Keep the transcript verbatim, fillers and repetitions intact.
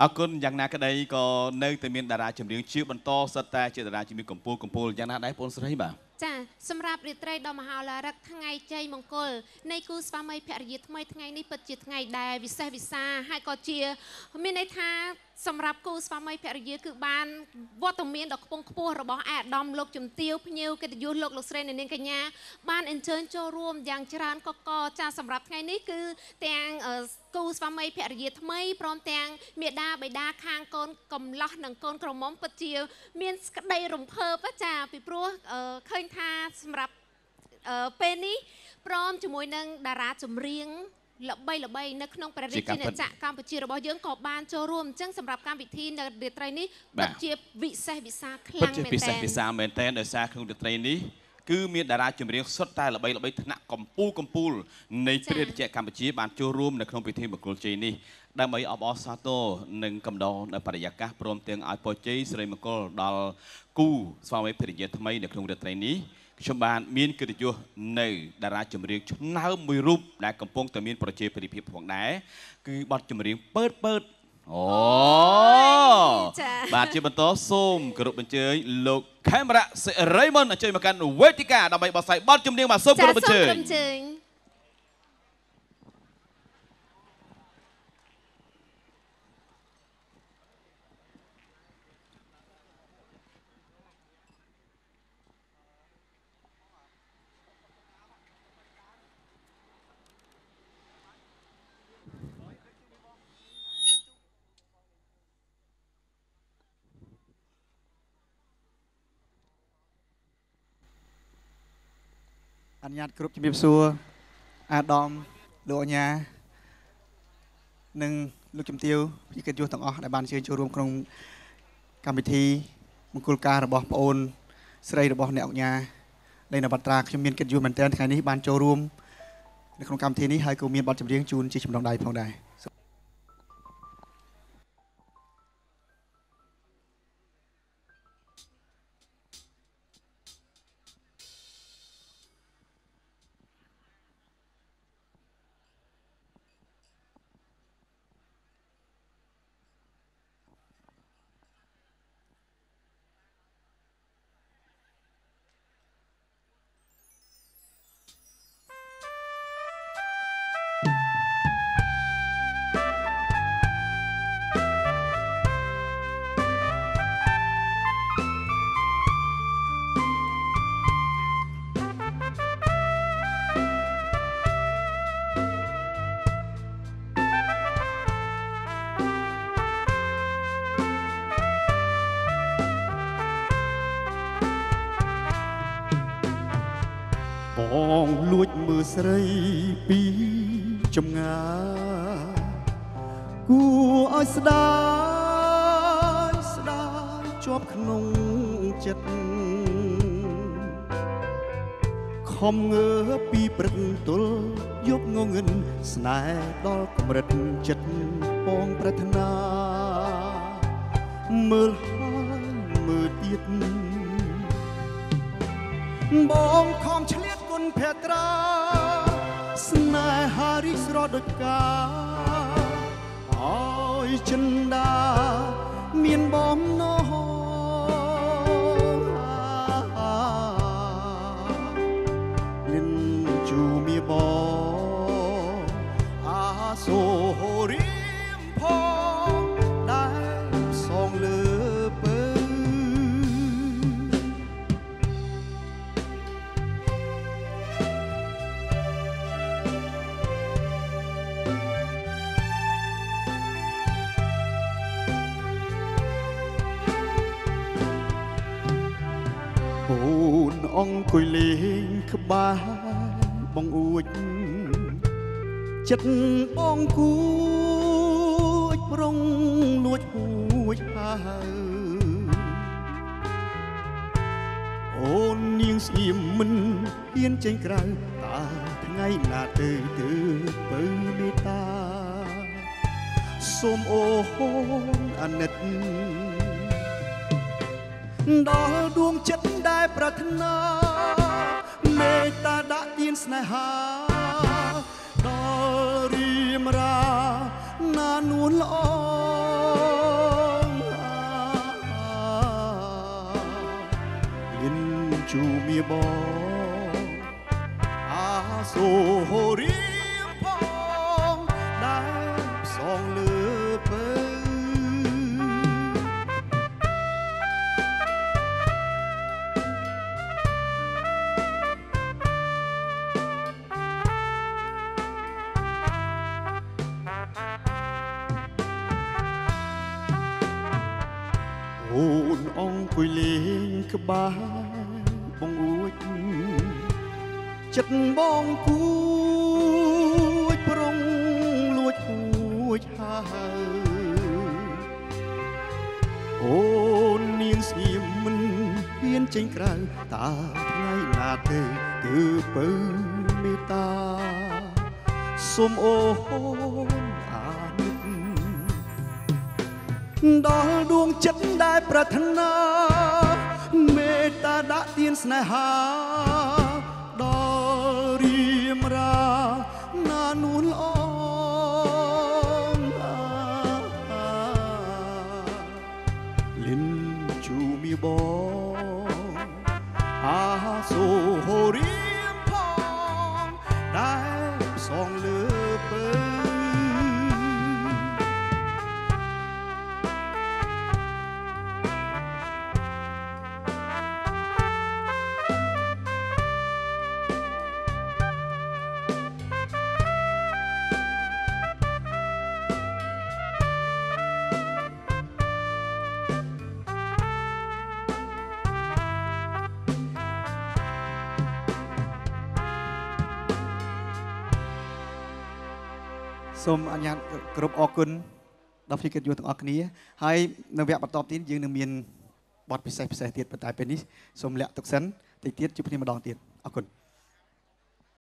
Akun yang nak kedai ko neng temin darah cembiung ciu bentuk serta cedera cembiung kumpul-kumpul yang nak naik pun serai bang. Jah, semrap retret dalam hal larak thangai cai mongkol. Nai kus famai pergi thamai thangai ni pergi thangai dai bisa bisa hai ko cia. Minai tha semrap kus famai pergi ke ban buat temin dok pung kupu robah adam lok cemtiu penyu ketujuh lok lok serai neng kenya. Ban intern showroom yang ceran kokok jah semrap thangai ni ke tiang kus famai pergi thamai prom tiang meda បិតាបិតាខាងកូនកុំឡោះនិងកូនក្រមុំពិតជាមានស្ដីរំភើបចាពីព្រោះឃើញថាសម្រាប់ពេលនេះព្រមជាមួយនឹងតារាចម្រៀង ល្បីល្បីនៅក្នុងព្រះរាជាណាចក្រកម្ពុជារបស់យើងក៏បានចូលរួមអញ្ចឹងសម្រាប់កម្មវិធីនៅរាត្រីនេះពិតជាពិសេសពិសាមែនតើដោយសារក្នុងរាត្រីនេះគឺមានតារាចម្រៀងសុទ្ធតែល្បីល្បីថ្នាក់កំពូលកំពូលនៃព្រះរាជាណាចក្រកម្ពុជាបានចូលរួមនៅក្នុងពិធីមង្គលជ័យនេះ Damai abah satu neng kemdau dan pada yakah prom tiang iPod J sering mengkol dal ku suami pergi temai dan kemudian trainee cobaan min ketujuh neng darah cemering cuma merup dan kampung temin proyek peribip pengai kebat cemering per per oh baca bentuk zoom kerup mencari look kamera se Raymond mencari makan wetika damai basai bat cemering masuk kerup mencari. Anyat grup cemip suar, Adam, Luanya, Neng, Lu Cemtiu, jika jual tengah, dalam sesi showroom kerong kamiti, mengkulkar reboh paun, serai reboh neoknya, lain dapat trak cemien kejual menten, kali ini ban showroom, kerong kamiti ini hai kumien ban cemien cun cicem dong dai pong dai. Serai pi cemnga, ku sedai sedai cuap knong jet, khom ngơ pi bertul yop ngongin snai dol kemret jet pong pratna, melhai metiet, bong khom chliet kun petra. Senai hari serodeka, oi cenda, mien bom nohor, lincumi bom, asohorim pom, dai song lepe, ông cùi lên khắp ba bong uất chất bong cúi rong nuốt húi ha ôn niềng xiêm mình yên trên cày ta ngay là từ từ bơi mê ta xôm ô hôn anh nết ដល់ដួងចិត្តដែលប្រាថ្នាមេត្តាដាក់ទានស្នេហាដល់រីមរាណានួនល្អ 미모 아소호리포 날성르베 Hôn ong quỳ lên cơ ba bong uối chất bong cuối prong luối cuối ha hôn niên xiêm mình hiên trên cày ta ngay là từ từ bờ mê ta xôm ô hôn à Đó đuông chất đai pratana Mê ta đã tiên snai ha Đó rìm ra na nuôn ong Linh chú mi bóng Á sô hồ rìm phong Đai song lơ bơ Som anjat grup okun, daftar ikut juga tengok ni. Hai, nampak pertama tin, jeng nampin buat pisah-pisah tiap pertanyaan ni. Som lihat tuksen, tiap tiap cuma ni madang tiap okun.